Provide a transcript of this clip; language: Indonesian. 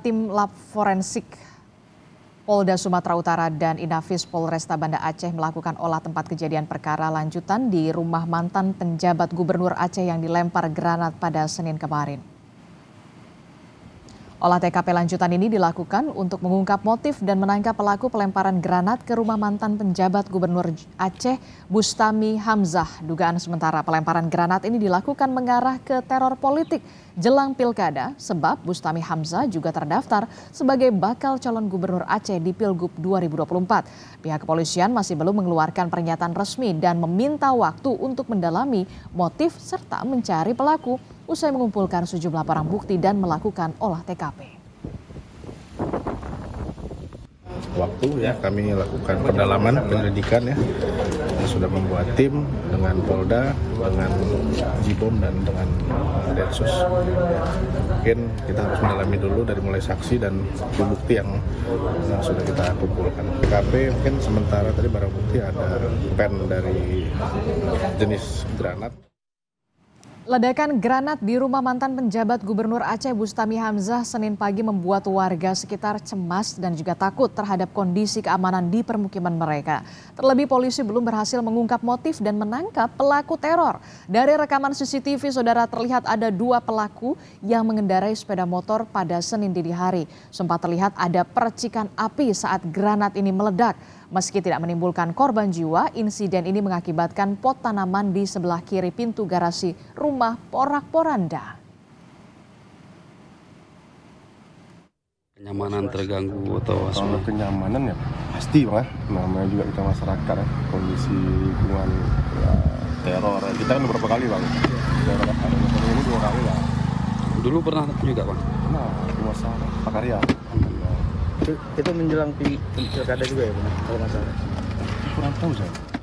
Tim lab forensik Polda Sumatera Utara dan Inafis Polresta Banda Aceh melakukan olah tempat kejadian perkara lanjutan di rumah mantan penjabat Gubernur Aceh yang dilempar granat pada Senin kemarin. Olah TKP lanjutan ini dilakukan untuk mengungkap motif dan menangkap pelaku pelemparan granat ke rumah mantan penjabat Gubernur Aceh Bustami Hamzah. Dugaan sementara pelemparan granat ini dilakukan mengarah ke teror politik jelang pilkada sebab Bustami Hamzah juga terdaftar sebagai bakal calon Gubernur Aceh di Pilgub 2024. Pihak kepolisian masih belum mengeluarkan pernyataan resmi dan meminta waktu untuk mendalami motif serta mencari pelaku usai mengumpulkan sejumlah barang bukti dan melakukan olah TKP. Waktu ya kami lakukan pendalaman, penyelidikan ya. Kita sudah membuat tim dengan Polda, dengan Jibom dan dengan Detsus. Mungkin kita harus mendalami dulu dari mulai saksi dan bukti yang sudah kita kumpulkan. TKP mungkin sementara tadi barang bukti ada pen dari jenis granat. Ledakan granat di rumah mantan penjabat Gubernur Aceh Bustami Hamzah Senin pagi membuat warga sekitar cemas dan juga takut terhadap kondisi keamanan di permukiman mereka. Terlebih polisi belum berhasil mengungkap motif dan menangkap pelaku teror. Dari rekaman CCTV, saudara, terlihat ada dua pelaku yang mengendarai sepeda motor pada Senin dini hari. Sempat terlihat ada percikan api saat granat ini meledak. Meski tidak menimbulkan korban jiwa, insiden ini mengakibatkan pot tanaman di sebelah kiri pintu garasi rumah porak-poranda. Kenyamanan terganggu atau kalau kenyamanan ya pasti lah. Namanya juga kita masyarakat ya. Kondisi lingkungan ya, teror. Kita kan beberapa kali bang. Teror ini 2 kali lah. Dulu pernah juga bang. Nah, rumah sana Pakarya. Itu menjelang pilkada juga ya, benar? Kalau nggak salah. Kurang tahu saya.